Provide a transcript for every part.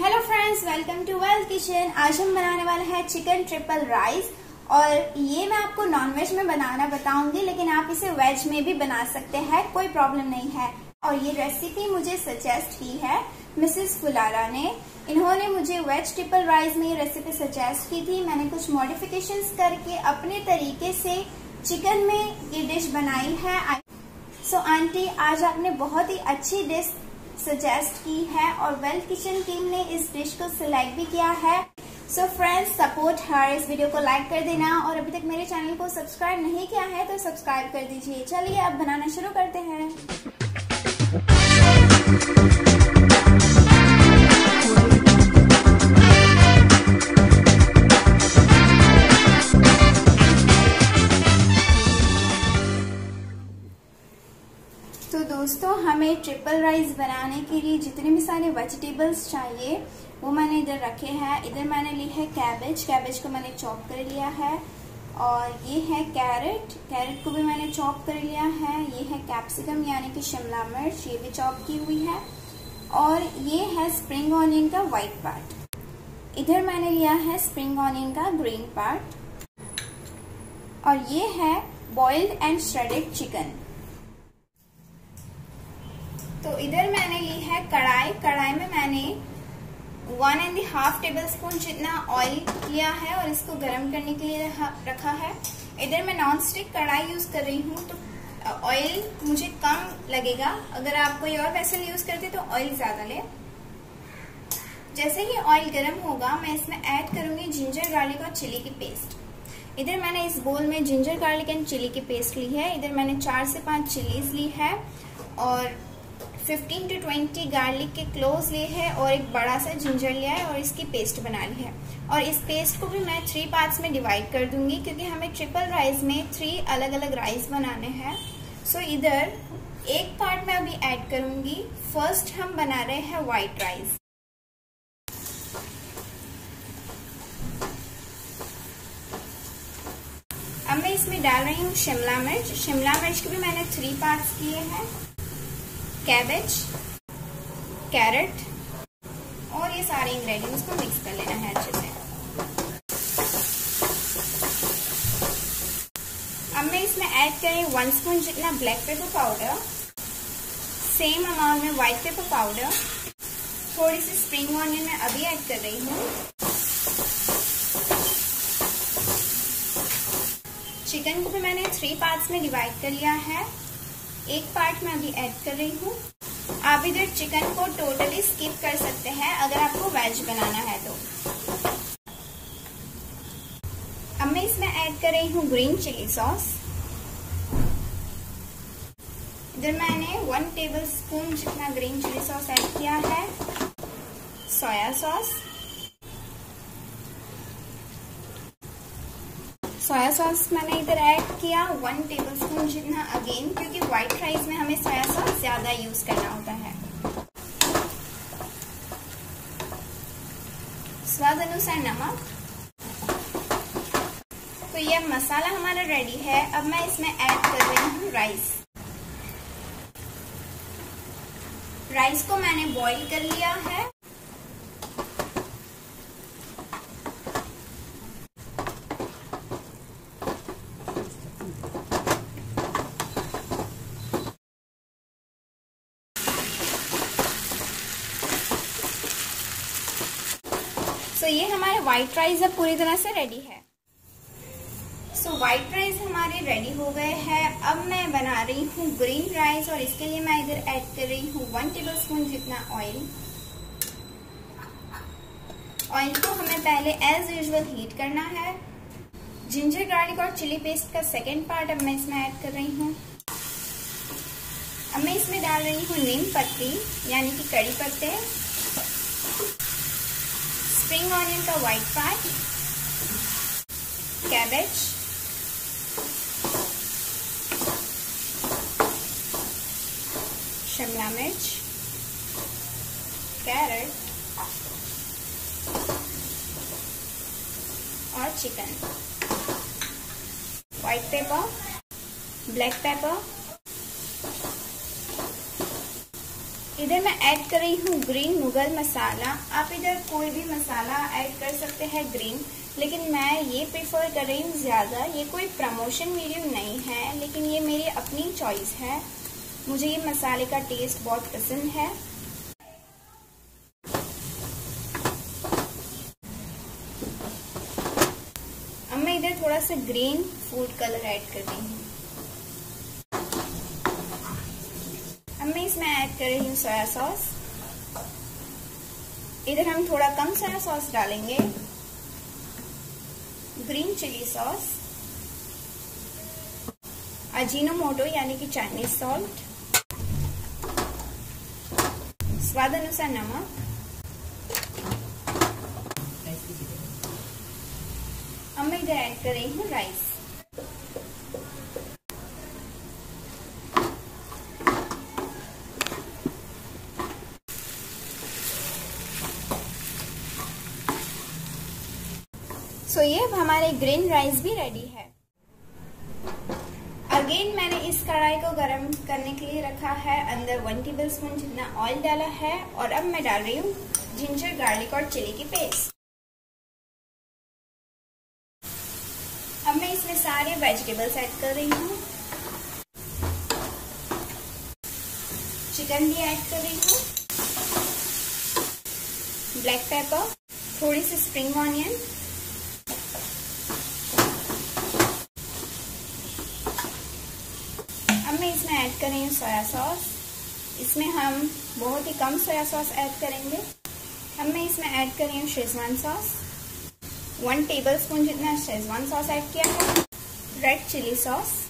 Hello friends, welcome to wealth kitchen. आज हम बनाने वाले हैं चिकन ट्रिपल राइस और ये मैं आपको नॉनवेज में बनाना बताऊंगी, लेकिन आप इसे वेज में भी बना सकते हैं, कोई प्रॉब्लम नहीं है। और ये रेसिपी मुझे सजेस्ट की है मिसेस फुलारा ने। इन्होंने मुझे वेज ट्रिपल राइस में ये रेसिपी सजेस्ट की थी। मैंने कुछ मॉडिफिकेशंस करके अपने तरीके से चिकन में ये डिश बनाई है। सो आंटी, आज आपने बहुत ही अच्छी डिश सजेस्ट की है और वेल्थ किचन टीम ने इस डिश को सिलेक्ट भी किया है। So friends, support her. इस वीडियो को लाइक कर देना और अभी तक मेरे चैनल को सब्सक्राइब नहीं किया है तो सब्सक्राइब कर दीजिए। चलिए अब बनाना शुरू करते हैं। तो दोस्तों, हमें ट्रिपल राइस बनाने के लिए जितने भी सारे वेजिटेबल्स चाहिए वो मैंने इधर रखे हैं। इधर मैंने ली है कैबेज, कैबेज को मैंने चॉप कर लिया है। और ये है कैरेट, कैरेट को भी मैंने चॉप कर लिया है। ये है कैप्सिकम यानी कि शिमला मिर्च, ये भी चॉप की हुई है। और ये है स्प्रिंग ऑनियन का वाइट पार्ट। इधर मैंने लिया है स्प्रिंग ऑनियन का ग्रीन पार्ट। और ये है बॉइल्ड एंड श्रेडेड चिकन। तो इधर मैंने ली है कढ़ाई। कढ़ाई में मैंने 1.5 टेबलस्पून जितना ऑयल लिया है और इसको गर्म करने के लिए रखा है। इधर मैं नॉन स्टिक कढ़ाई यूज कर रही हूँ तो ऑयल मुझे कम लगेगा। अगर आप कोई और वेसल यूज करते तो ऑयल ज्यादा ले। जैसे ही ऑयल गर्म होगा मैं इसमें ऐड करूंगी जिंजर गार्लिक और चिली की पेस्ट। इधर मैंने इस बोल में जिंजर गार्लिक एंड चिली की पेस्ट ली है। इधर मैंने 4 से 5 चिलीज ली है और 15 टू 20 गार्लिक के क्लोव्स लिए है और एक बड़ा सा जिंजर लिया है और इसकी पेस्ट बना ली है। और इस पेस्ट को भी मैं 3 पार्ट्स में डिवाइड कर दूंगी क्योंकि हमें ट्रिपल राइस में 3 अलग अलग राइस बनाने हैं। सो इधर एक पार्ट में अभी ऐड करूंगी। फर्स्ट हम बना रहे हैं वाइट राइस। अब मैं इसमें डाल रही हूँ शिमला मिर्च। शिमला मिर्च के भी मैंने 3 पार्ट्स किए हैं। कैबेज, कैरेट और ये सारे इंग्रेडिएंट्स को मिक्स कर लेना है अच्छे से। अब मैं इसमें ऐड करें 1 स्पून जितना black pepper powder, same amount में व्हाइट पेपर पाउडर, थोड़ी सी स्प्रिंग ऑनियन मैं अभी ऐड कर रही हूँ। चिकन को भी मैंने 3 पार्ट्स में डिवाइड कर लिया है, एक पार्ट में अभी ऐड कर रही हूँ। आप इधर चिकन को टोटली स्किप कर सकते हैं अगर आपको वेज बनाना है तो। अब मैं इसमें ऐड कर रही हूँ ग्रीन चिली सॉस। इधर मैंने 1 टेबलस्पून जितना ग्रीन चिली सॉस ऐड किया है, सोया सॉस। सोया सॉस मैंने इधर ऐड किया 1 टेबलस्पून जितना अगेन, क्योंकि व्हाइट राइस में हमें सोया सॉस ज्यादा यूज करना होता है। स्वाद अनुसार नमक। तो ये मसाला हमारा रेडी है। अब मैं इसमें ऐड कर रही हूँ राइस। राइस को मैंने बॉईल कर लिया है। तो ये हमारे व्हाइट राइस अब पूरी तरह से रेडी है। सो व्हाइट राइस हमारे रेडी हो गए हैं। अब मैं बना रही हूँ ग्रीन राइस और इसके लिए मैं इधर ऐड कर रही हूँ 1 टेबलस्पून जितना ऑयल। ऑयल को हमें पहले एज यूजुअल हीट करना है। जिंजर गार्लिक और चिली पेस्ट का 2nd पार्ट अब मैं इसमें ऐड कर रही हूँ। अब मैं इसमें डाल रही हूँ नीम पत्ती यानी कि कड़ी पत्ते, स्प्रिंग ऑनियन का व्हाइट पार्ट, कैबेज, शिमला मिर्च, कैरेट और chicken, white pepper, black pepper. इधर मैं ऐड कर रही हूँ ग्रीन मुगल मसाला। आप इधर कोई भी मसाला ऐड कर सकते हैं ग्रीन, लेकिन मैं ये प्रेफर कर रही हूँ ज़्यादा। ये कोई प्रमोशन वीडियो नहीं है, लेकिन ये मेरी अपनी चॉइस है। मुझे ये मसाले का टेस्ट बहुत पसंद है। अब मैं इधर थोड़ा सा ग्रीन फूड कलर ऐड कर रही हूँ। अब मैं इसमें ऐड कर रही हूँ सोया सॉस। इधर हम थोड़ा कम सोया सॉस डालेंगे। ग्रीन चिली सॉस, अजीनोमोटो यानी कि चाइनीज सॉल्ट, स्वाद अनुसार नमक। अब मैं इधर ऐड कर रही हूँ राइस। सो ये हमारे ग्रीन राइस भी रेडी है। अगेन मैंने इस कढ़ाई को गर्म करने के लिए रखा है। अंदर 1 टेबलस्पून जितना ऑयल डाला है और अब मैं डाल रही हूँ जिंजर, गार्लिक और चिली की पेस्ट। अब मैं इसमें सारे वेजिटेबल्स ऐड कर रही हूँ। चिकन भी ऐड कर रही हूँ, ब्लैक पेपर, थोड़ी सी स्प्रिंग ऑनियन, ऐड करेंगे सोया सॉस। इसमें हम बहुत ही कम सोया सॉस ऐड करेंगे। अब मैं इसमें ऐड करेंगे शेजवान सॉस। 1 टेबलस्पून जितना शेजवान सॉस ऐड किया है। रेड चिली सॉस,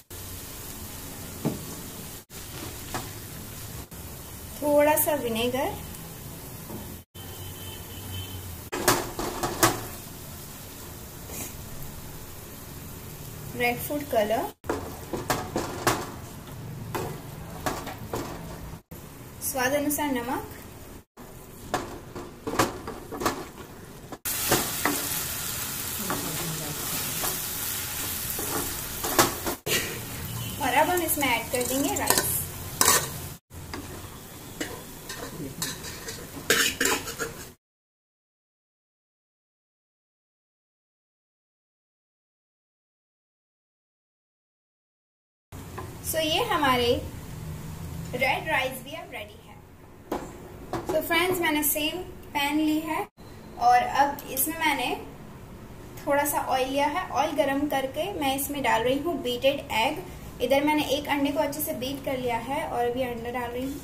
थोड़ा सा विनेगर, रेड फूड कलर, स्वाद अनुसार नमक। और अब हम इसमें ऐड कर देंगे राइस। सो ये हमारे रेड राइस भी अब रेडी है। तो फ्रेंड्स मैंने सेम पैन ली है और अब इसमें मैंने थोड़ा सा ऑयल लिया है। ऑयल गरम करके मैं इसमें डाल रही हूँ बीटेड एग। इधर मैंने एक अंडे को अच्छे से बीट कर लिया है और अभी अंडा डाल रही हूँ।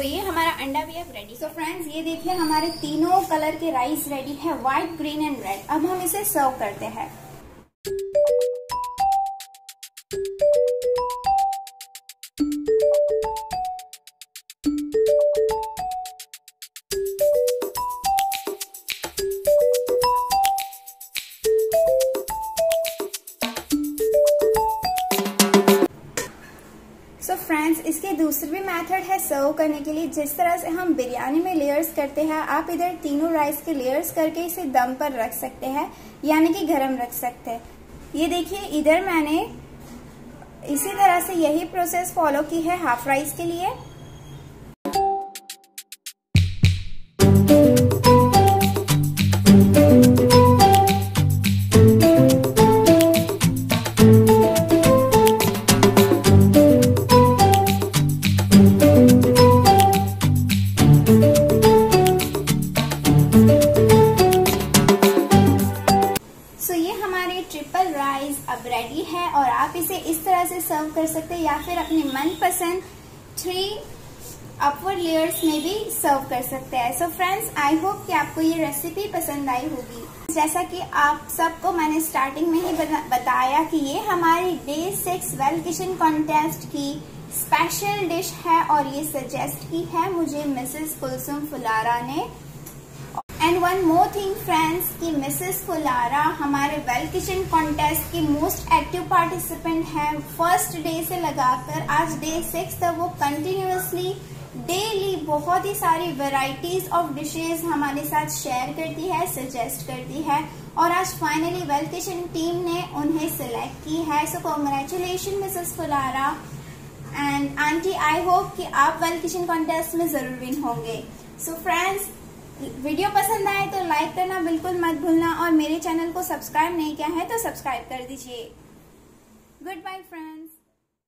तो ये हमारा अंडा भी अब रेडी। तो फ्रेंड्स ये देखिए हमारे तीनों कलर के राइस रेडी है, व्हाइट, ग्रीन एंड रेड। अब हम इसे सर्व करते हैं। फ्रेंड्स इसके दूसरे भी मेथड है सर्व करने के लिए। जिस तरह से हम बिरयानी में लेयर्स करते हैं, आप इधर तीनों राइस के लेयर्स करके इसे दम पर रख सकते हैं, यानी कि गरम रख सकते हैं। ये देखिए इधर मैंने इसी तरह से यही प्रोसेस फॉलो की है हाफ राइस के लिए। ट्रिपल राइस अब रेडी है और आप इसे इस तरह से सर्व कर सकते हैं या फिर अपने मनपसंद 3 अपवर्ड लेयर्स में भी सर्व कर सकते हैं। सो फ्रेंड्स आई होप कि आपको ये रेसिपी पसंद आई होगी। जैसा कि आप सबको मैंने स्टार्टिंग में ही बताया कि ये हमारी Day 6 वेल्थ किचन कॉन्टेस्ट की स्पेशल डिश है और ये सजेस्ट की है मुझे मिसेस फुलारा ने। एंड 1 मोर थिंग फ्रेंड्स कि मिसेस फुलारा हमारे वेल्थ किचन कॉन्टेस्ट की मोस्ट एक्टिव पार्टिसिपेंट है। फर्स्ट डे से लगाकर आज Day 6 तक वो कंटिन्यूअसली डेली बहुत ही सारी वेराइटीज ऑफ डिशेज हमारे साथ शेयर करती है, सजेस्ट करती है, और आज फाइनली वेल्थ किचन टीम ने उन्हें सिलेक्ट की है। So congratulation Mrs Phulara and aunty, I hope कि आप वेल्थ किचन कॉन्टेस्ट में जरूर विन होंगे। सो फ्रेंड्स, वीडियो पसंद आए तो लाइक करना बिल्कुल मत भूलना, और मेरे चैनल को सब्सक्राइब नहीं किया है तो सब्सक्राइब कर दीजिए। Goodbye friends.